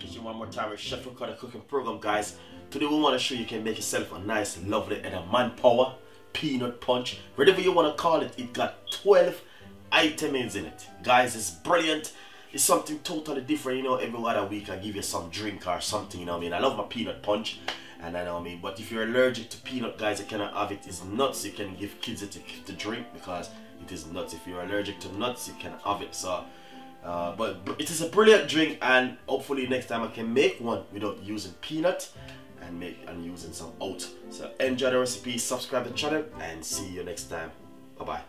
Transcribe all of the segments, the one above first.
kitchen one more time with Chef Ricardo cooking program, guys. Today we want to show you can make yourself a nice, lovely, and a manpower peanut punch, whatever you want to call it. It got 12 items in it, guys. It's brilliant. It's something totally different, you know. Every other week I give you some drink or something, you know what I mean. I love my peanut punch, and I know what I mean. But if you're allergic to peanut, guys, you cannot have it. It's nuts. You can give kids it to drink because it is nuts. If you're allergic to nuts, you can have it. So but it is a brilliant drink, and hopefully next time I can make one without using peanut and using some oats. So enjoy the recipe, subscribe to the channel, and see you next time. Bye bye.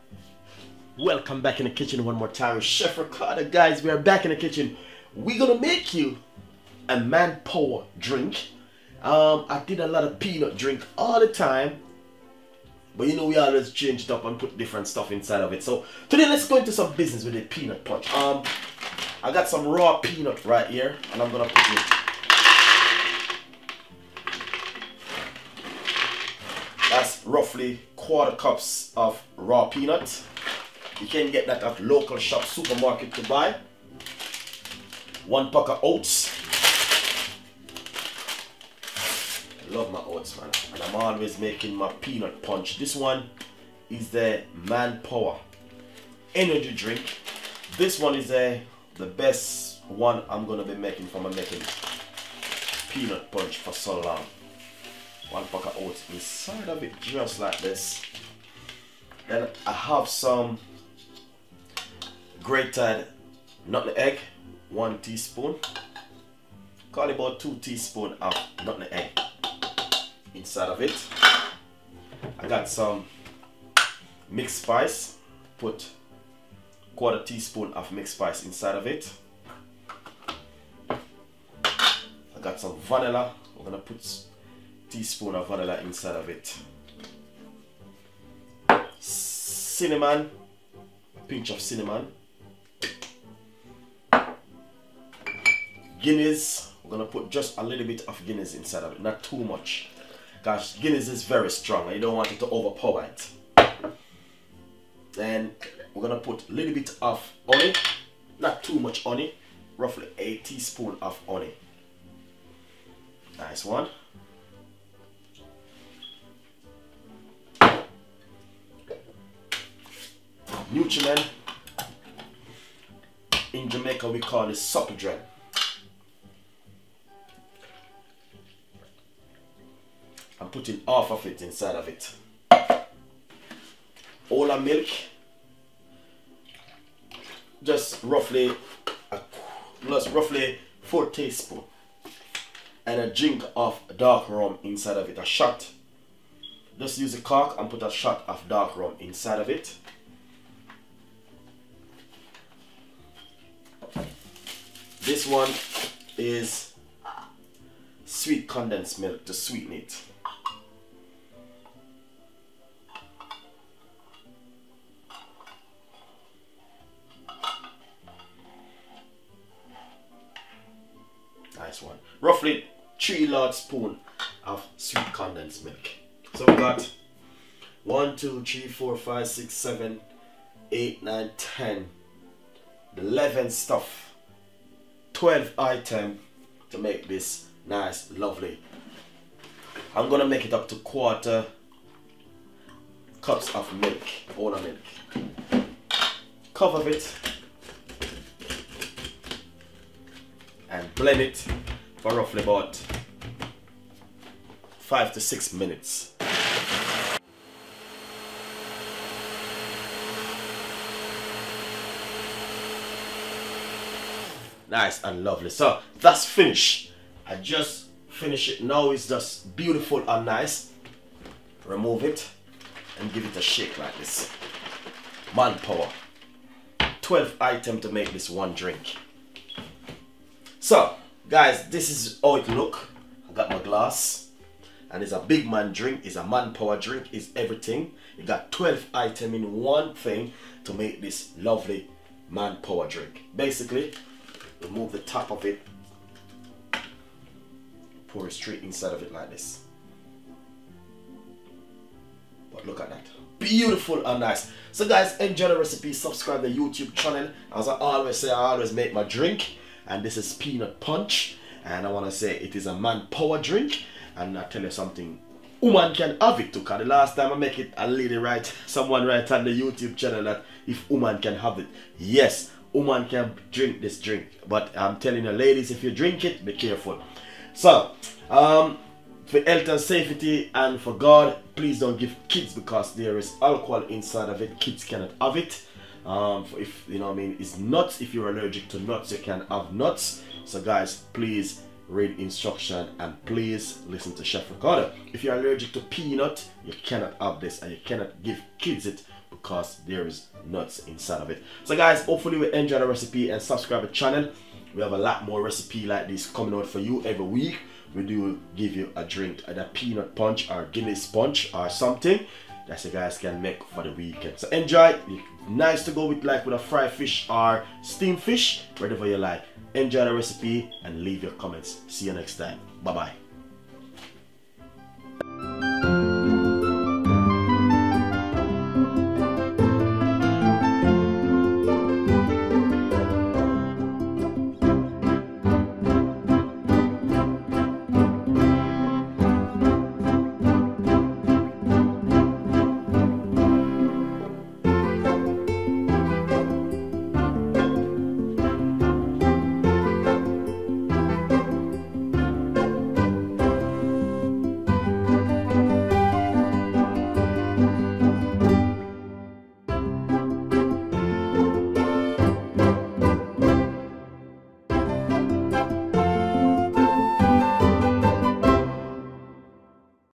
Welcome back in the kitchen one more time with Chef Ricardo, guys. We are back in the kitchen. We're gonna make you a manpower drink. I did a lot of peanut drink all the time, but you know we always change it up and put different stuff inside of it. So today let's go into some business with a peanut punch. I got some raw peanut right here, and I'm gonna put it in. That's roughly ¼ cup of raw peanut. You can get that at local shop, supermarket to buy. 1 pack of oats. I love my oats, man. And I'm always making my peanut punch. This one is the Manpower energy drink. This one is the best one I'm going to be making for my making peanut punch for so long. 1 pack of oats inside of it, just like this. Then I have some grated nutmeg egg, 1 teaspoon. Call it about 2 teaspoons of nutmeg egg inside of it. I got some mixed spice. Put ¼ teaspoon of mixed spice inside of it. I got some vanilla. We're gonna put a teaspoon of vanilla inside of it. Cinnamon, a pinch of cinnamon. Guinness, we're gonna put just a little bit of Guinness inside of it, not too much. Gosh, Guinness is very strong and you don't want it to overpower it. Then we're gonna put a little bit of honey, not too much honey, roughly 8 teaspoons of honey. Nice one. Nutriment, in Jamaica we call this supple dren. I'm putting half of it inside of it. Ola milk, just roughly roughly 4 teaspoons, and a drink of dark rum inside of it, a shot. Just use a cork and put a shot of dark rum inside of it. This one is sweet condensed milk to sweeten it. Nice one. Roughly 3 large spoons of sweet condensed milk. So we got 1, 2, 3, 4, 5, 6, 7, 8, 9, 10, 11 stuff. 12 item to make this nice, lovely. I'm gonna make it up to ¼ cup of milk, all the milk. Cover it and blend it for roughly about 5 to 6 minutes. Nice and lovely. So that's finished. I just finished it now. It's just beautiful and nice. Remove it and give it a shake like this. Manpower. 12 items to make this one drink. So guys, this is how it look. I got my glass, and it's a big man drink. It's a manpower drink. It's everything. You got 12 items in one thing to make this lovely manpower drink. Basically, remove the top of it, pour it straight inside of it like this. But look at that, beautiful and nice. So guys, enjoy the recipe, subscribe to the YouTube channel. As I always say, I always make my drink, and this is peanut punch. And I want to say it is a man power drink, and I tell you something, woman can have it too, because the last time I make it, a lady write, someone write on the YouTube channel that if woman can have it, yes, woman can drink this drink. But I'm telling you ladies, if you drink it, be careful. So for health and safety and for God, please don't give kids, because there is alcohol inside of it. Kids cannot have it. If you know what I mean, it's nuts. If you're allergic to nuts, you can have nuts. So guys, please read instruction and please listen to Chef Ricardo. If you're allergic to peanut, you cannot have this, and you cannot give kids it, because there is nuts inside of it. So guys, hopefully we enjoy the recipe, and subscribe to the channel. We have a lot more recipe like this coming out for you every week. We do give you a drink, either peanut punch or Guinness punch or something that you guys can make for the weekend. So enjoy. Nice to go with, like, with a fried fish or steamed fish, whatever you like. Enjoy the recipe and leave your comments. See you next time. Bye bye.